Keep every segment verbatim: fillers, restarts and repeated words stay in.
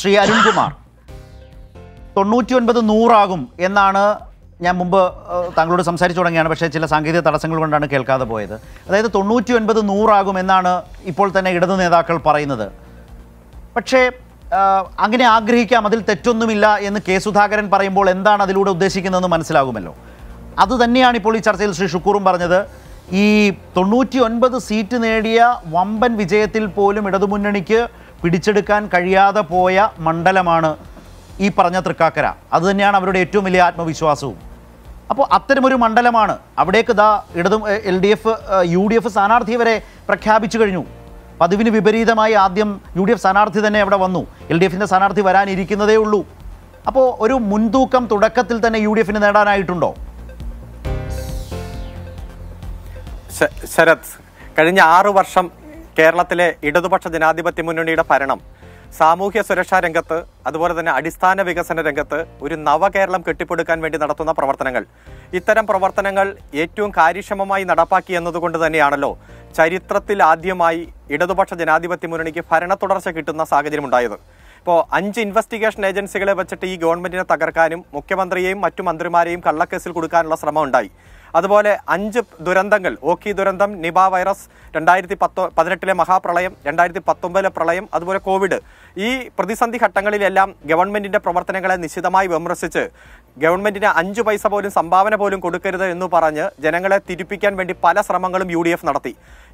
ശ്രീ അരുൺകുമാർ, തൊണ്ണൂറ്റി ഒൻപത് നൂറാകും എന്നാണ് ഞാൻ മുമ്പ് താങ്കളോട് സംസാരിച്ചു തുടങ്ങിയാണ്, പക്ഷേ ചില സാങ്കേതിക തടസ്സങ്ങൾ കൊണ്ടാണ് കേൾക്കാതെ പോയത്. അതായത് തൊണ്ണൂറ്റി ഒൻപത് നൂറാകും എന്നാണ് ഇപ്പോൾ തന്നെ ഇടതു നേതാക്കൾ പറയുന്നത്. പക്ഷേ അങ്ങനെ ആഗ്രഹിക്കാം, അതിൽ തെറ്റൊന്നുമില്ല എന്ന് കെ സുധാകരൻ പറയുമ്പോൾ എന്താണ് അതിലൂടെ ഉദ്ദേശിക്കുന്നതെന്ന് മനസ്സിലാകുമല്ലോ. അത് തന്നെയാണ് ഇപ്പോൾ ഈ ചർച്ചയിൽ ശ്രീ ഷുക്കൂറും പറഞ്ഞത്. ഈ തൊണ്ണൂറ്റി ഒൻപത് സീറ്റ് നേടിയ വമ്പൻ വിജയത്തിൽ പോലും ഇടതുമുന്നണിക്ക് പിടിച്ചെടുക്കാൻ കഴിയാതെ പോയ മണ്ഡലമാണ് ഈ പറഞ്ഞ തൃക്കാക്കര. അതുതന്നെയാണ് അവരുടെ ഏറ്റവും വലിയ ആത്മവിശ്വാസവും. അപ്പോൾ അത്തരമൊരു മണ്ഡലമാണ്, അവിടേക്ക് ദാ ഇടതും L D F U D F സ്ഥാനാർത്ഥി വരെ പ്രഖ്യാപിച്ചു കഴിഞ്ഞു. പതിവിന് വിപരീതമായി ആദ്യം യു ഡി എഫ് സ്ഥാനാർത്ഥി തന്നെ അവിടെ വന്നു, എൽ ഡി എഫിൻ്റെ സ്ഥാനാർത്ഥി വരാനിരിക്കുന്നതേ ഉള്ളൂ. അപ്പോൾ ഒരു മുൻതൂക്കം തുടക്കത്തിൽ തന്നെ യു ഡി എഫിന് നേടാനായിട്ടുണ്ടോ? ശരത്, കഴിഞ്ഞ ആറു വർഷം കേരളത്തിലെ ഇടതുപക്ഷ ജനാധിപത്യ മുന്നണിയുടെ ഭരണം സാമൂഹ്യ സുരക്ഷാ രംഗത്ത്, അതുപോലെ തന്നെ അടിസ്ഥാന വികസന രംഗത്ത് ഒരു നവകേരളം കെട്ടിപ്പടുക്കാൻ വേണ്ടി നടത്തുന്ന പ്രവർത്തനങ്ങൾ, ഇത്തരം പ്രവർത്തനങ്ങൾ ഏറ്റവും കാര്യക്ഷമമായി നടപ്പാക്കി എന്നതുകൊണ്ട് തന്നെയാണല്ലോ ചരിത്രത്തിൽ ആദ്യമായി ഇടതുപക്ഷ ജനാധിപത്യ മുന്നണിക്ക് ഭരണ തുടർച്ച കിട്ടുന്ന സാഹചര്യമുണ്ടായത്. ഇപ്പോൾ അഞ്ച് ഇൻവെസ്റ്റിഗേഷൻ ഏജൻസികളെ വെച്ചിട്ട് ഈ ഗവൺമെന്റിനെ തകർക്കാനും മുഖ്യമന്ത്രിയെയും മറ്റു മന്ത്രിമാരെയും കള്ളക്കേസിൽ കൊടുക്കാനുള്ള ശ്രമം ഉണ്ടായി. അതുപോലെ അഞ്ച് ദുരന്തങ്ങൾ, ഓഖി ദുരന്തം, നിപ വൈറസ്, രണ്ടായിരത്തി പത്തൊ പതിനെട്ടിലെ മഹാപ്രളയം, രണ്ടായിരത്തി പത്തൊമ്പതിലെ പ്രളയം, അതുപോലെ കോവിഡ്, ഈ പ്രതിസന്ധി ഘട്ടങ്ങളിലെല്ലാം ഗവൺമെന്റിന്റെ പ്രവർത്തനങ്ങളെ നിശിതമായി വിമർശിച്ച് ഗവൺമെന്റിന് അഞ്ചു പൈസ പോലും സംഭാവന പോലും കൊടുക്കരുത് എന്ന് പറഞ്ഞ് ജനങ്ങളെ തിരിപ്പിക്കാൻ വേണ്ടി പല ശ്രമങ്ങളും യു ഡി എഫ് നടത്തി.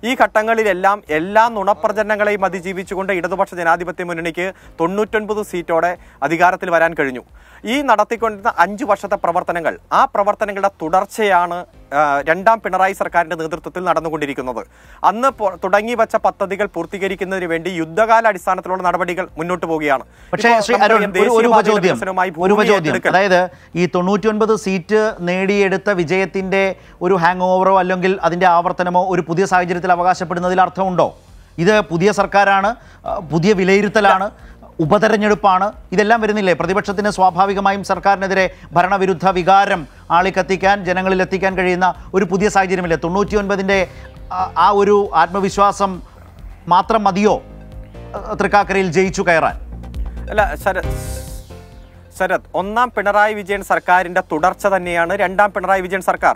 ഈ ഘട്ടങ്ങളിലെല്ലാം എല്ലാ നുണപ്രചരണങ്ങളെയും അതിജീവിച്ചുകൊണ്ട് ഇടതുപക്ഷ ജനാധിപത്യ മുന്നണിക്ക് തൊണ്ണൂറ്റൊൻപത് സീറ്റോടെ അധികാരത്തിൽ വരാൻ കഴിഞ്ഞു. ഈ നടത്തിക്കൊണ്ടിരുന്ന അഞ്ചു വർഷത്തെ പ്രവർത്തനങ്ങൾ, ആ പ്രവർത്തനങ്ങളുടെ തുടർച്ചയാണ് രണ്ടാം പിണറായി സർക്കാരിൻ്റെ നേതൃത്വത്തിൽ നടന്നുകൊണ്ടിരിക്കുന്നത്. അന്ന് തുടങ്ങി വച്ച പദ്ധതികൾ പൂർത്തീകരിക്കുന്നതിന് വേണ്ടി യുദ്ധകാല അടിസ്ഥാനത്തിലുള്ള നടപടികൾ മുന്നോട്ട് പോവുകയാണ്. പക്ഷേ അതായത് ഈ തൊണ്ണൂറ്റി ഒൻപത് സീറ്റ് നേടിയെടുത്ത വിജയത്തിന്റെ ഒരു ഹാങ് ഓവറോ അല്ലെങ്കിൽ അതിന്റെ ആവർത്തനമോ ഒരു പുതിയ സാഹചര്യത്തിൽ അവകാശപ്പെടുന്നതിൽ അർത്ഥമുണ്ടോ? ഇത് പുതിയ സർക്കാരാണ്, പുതിയ വിലയിരുത്തലാണ്, ഉപതെരഞ്ഞെടുപ്പാണ്, ഇതെല്ലാം വരുന്നില്ലേ? പ്രതിപക്ഷത്തിന് സ്വാഭാവികമായും സർക്കാരിനെതിരെ ഭരണവിരുദ്ധ വികാരം ആളിക്കത്തിക്കാൻ, ജനങ്ങളിലെത്തിക്കാൻ കഴിയുന്ന ഒരു പുതിയ സാഹചര്യമില്ലേ? തൊണ്ണൂറ്റി ഒൻപതിൻ്റെ ആ ഒരു ആത്മവിശ്വാസം മാത്രം മതിയോ തൃക്കാക്കരയിൽ ജയിച്ചു കയറാൻ? അല്ല ശരത്, ശരത് ഒന്നാം പിണറായി വിജയൻ സർക്കാരിൻ്റെ തുടർച്ച തന്നെയാണ് രണ്ടാം പിണറായി വിജയൻ സർക്കാർ.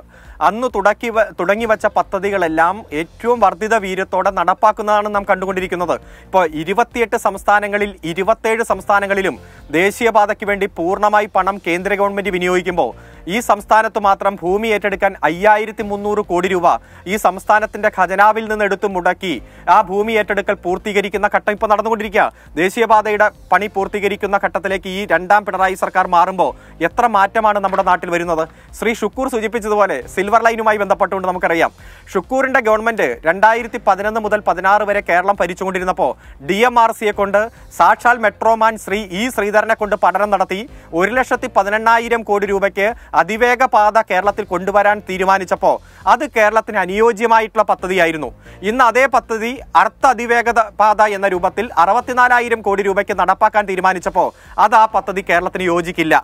അന്ന് തുടക്കി തുടങ്ങി വച്ച പദ്ധതികളെല്ലാം ഏറ്റവും വർദ്ധിത വീര്യത്തോടെ നടപ്പാക്കുന്നതാണ് നാം കണ്ടുകൊണ്ടിരിക്കുന്നത്. ഇപ്പോൾ ഇരുപത്തിയെട്ട് സംസ്ഥാനങ്ങളിൽ ഇരുപത്തേഴ് സംസ്ഥാനങ്ങളിലും ദേശീയപാതയ്ക്ക് വേണ്ടി പൂർണ്ണമായി പണം കേന്ദ്ര ഗവൺമെൻറ് വിനിയോഗിക്കുമ്പോൾ ഈ സംസ്ഥാനത്ത് മാത്രം ഭൂമി ഏറ്റെടുക്കാൻ അയ്യായിരത്തി മുന്നൂറ് കോടി രൂപ ഈ സംസ്ഥാനത്തിൻ്റെ ഖജനാവിൽ നിന്ന് എടുത്തു മുടക്കി ആ ഭൂമി ഏറ്റെടുക്കൽ പൂർത്തീകരിക്കുന്ന ഘട്ടം ഇപ്പോൾ നടന്നുകൊണ്ടിരിക്കുക. ദേശീയപാതയുടെ പണി പൂർത്തീകരിക്കുന്ന ഘട്ടത്തിലേക്ക് ഈ രണ്ടാം പിണറായി സർക്കാർ മാറുമ്പോൾ എത്ര മാറ്റമാണ് നമ്മുടെ നാട്ടിൽ വരുന്നത്? ശ്രീ ഷുക്കൂർ സൂചിപ്പിച്ചതുപോലെ സിൽവർ ലൈനുമായി ബന്ധപ്പെട്ടുകൊണ്ട് നമുക്കറിയാം, ഷുക്കൂറിൻ്റെ ഗവൺമെൻറ് രണ്ടായിരത്തി പതിനൊന്ന് മുതൽ പതിനാറ് വരെ കേരളം ഭരിച്ചുകൊണ്ടിരുന്നപ്പോൾ ഡി എം ആർ സിയെ കൊണ്ട്, സാക്ഷാൽ മെട്രോമാൻ ശ്രീ ഇ ശ്രീധരനെ കൊണ്ട് പഠനം നടത്തി ഒരു ലക്ഷത്തി പതിനെണ്ണായിരം കോടി രൂപയ്ക്ക് അതിവേഗ പാത കേരളത്തിൽ കൊണ്ടുവരാൻ തീരുമാനിച്ചപ്പോൾ അത് കേരളത്തിന് അനുയോജ്യമായിട്ടുള്ള പദ്ധതിയായിരുന്നു. ഇന്ന് അതേ പദ്ധതി അർത്ഥ അതിവേഗ പാത എന്ന രൂപത്തിൽ അറുപത്തിനാലായിരം കോടി രൂപയ്ക്ക് നടപ്പാക്കാൻ തീരുമാനിച്ചപ്പോൾ അത് ആ പദ്ധതി കേരളത്തിന് യോജിക്കില്ല.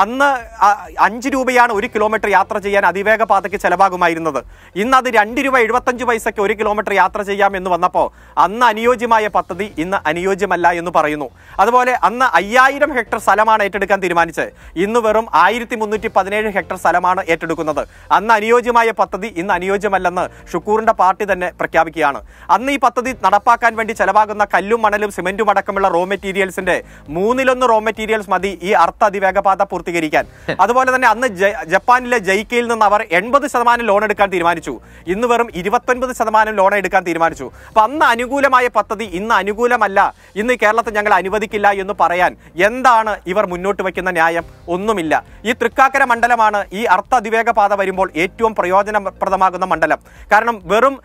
അന്ന് അഞ്ച് രൂപയാണ് ഒരു കിലോമീറ്റർ യാത്ര ചെയ്യാൻ അതിവേഗ പാതയ്ക്ക് ചിലവാകുമായിരുന്നത്. ഇന്ന് അത് രണ്ട് രൂപ എഴുപത്തഞ്ച് പൈസയ്ക്ക് ഒരു കിലോമീറ്റർ യാത്ര ചെയ്യാമെന്ന് വന്നപ്പോൾ അന്ന് അനുയോജ്യമായ പദ്ധതി ഇന്ന് അനുയോജ്യമല്ല എന്ന് പറയുന്നു. അതുപോലെ അന്ന് അയ്യായിരം ഹെക്ടർ സ്ഥലമാണ് ഏറ്റെടുക്കാൻ തീരുമാനിച്ചത്, ഇന്ന് വെറും ആയിരത്തി മുന്നൂറ്റി പതിനേഴ് ഹെക്ടർ സ്ഥലമാണ് ഏറ്റെടുക്കുന്നത്. അന്ന് അനുയോജ്യമായ പദ്ധതി ഇന്ന് അനുയോജ്യമല്ലെന്ന് ഷുക്കൂറിൻ്റെ പാർട്ടി തന്നെ പ്രഖ്യാപിക്കുകയാണ്. അന്ന് ഈ പദ്ധതി നടപ്പാക്കാൻ വേണ്ടി ചിലവാകുന്ന കല്ലും മണലും സിമെൻറ്റും അടക്കമുള്ള റോ മെറ്റീരിയൽസിൻ്റെ മൂന്നിലൊന്ന് റോ മെറ്റീരിയൽസ് മതി ഈ അർത്ഥ അതിവേഗ പാത പൂർത്തീകരിക്കാൻ. അതുപോലെ തന്നെ അന്ന് ജപ്പാനിലെ ജൈക്കയിൽ നിന്ന് അവർ എൺപത് ശതമാനം ലോൺ എടുക്കാൻ തീരുമാനിച്ചു, ഇന്ന് വെറും ഇരുപത്തൊൻപത് ശതമാനം ലോൺ എടുക്കാൻ തീരുമാനിച്ചു. അപ്പം അന്ന് അനുകൂലമായ പദ്ധതി ഇന്ന് അനുകൂലമല്ല, ഇന്ന് കേരളത്തിൽ ഞങ്ങൾ അനുവദിക്കില്ല എന്ന് പറയാൻ എന്താണ് ഇവർ മുന്നോട്ട് വയ്ക്കുന്ന ന്യായം? ഒന്നുമില്ല. ഈ തൃക്കാക്കര മണ്ഡലമാണ് ഈ അർത്ഥ അതിവേഗ പാത വരുമ്പോൾ ഏറ്റവും പ്രയോജനപ്രദമാകുന്ന മണ്ഡലം. കാരണം വെറും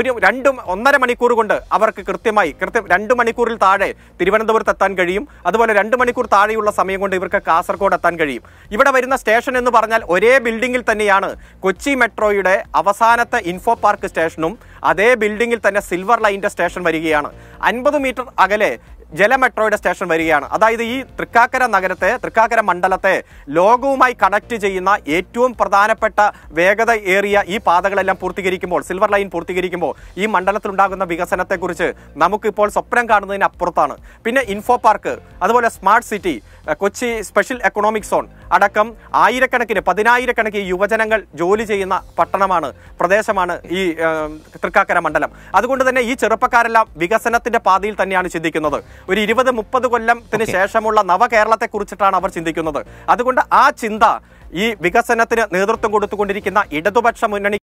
ഒരു രണ്ടും ഒന്നര മണിക്കൂർ കൊണ്ട് അവർക്ക് കൃത്യമായി കൃത്യം രണ്ട് മണിക്കൂറിൽ താഴെ തിരുവനന്തപുരത്ത് എത്താൻ കഴിയും. അതുപോലെ രണ്ട് മണിക്കൂർ താഴെയുള്ള സമയം കൊണ്ട് ഇവർക്ക് കാസർഗോഡ് എത്താൻ കഴിയും. ഇവിടെ വരുന്ന സ്റ്റേഷൻ എന്ന് പറഞ്ഞാൽ ഒരേ ബിൽഡിംഗിൽ തന്നെയാണ് കൊച്ചി മെട്രോയുടെ അവസാനത്തെ ഇൻഫോ പാർക്ക് സ്റ്റേഷനും അതേ ബിൽഡിംഗിൽ തന്നെ സിൽവർ ലൈൻ്റെ സ്റ്റേഷൻ വരികയാണ്. അൻപത് മീറ്റർ അകലെ Jela Metroid Station Variana. Adaidi, Trikakara Nagarate, Trikakara Mandalate, Logo my connected Jaina, Etum Pradana Peta, Vega the area, E Padagala Portigirikimo, Silver Line Portigirikimo, E Mandalatundagan the Vigasanate Gurche, Namukipol Sopran Garden in Apurtana, Pina Info Parker, otherwise a smart city, a Kochi special economic zone, Adakam, Aira Kanaki, Padina Ira Kanaki, Yuvajanangal, Joli Jaina, Patanamana, Pradeshamana, E Trikakara Mandalam. Adagunda the each Rapakarla, Vigasanat in the Padil Tanyani Chidik another. We deliver the Mupadulam, Tenishamola, Nava Kerala, Kurchatan, our Sindhikunda, Adagunda, Ah Chinda, E. Vigasanathan, Nedor to go to Kundikina, Ida to Batsamunani.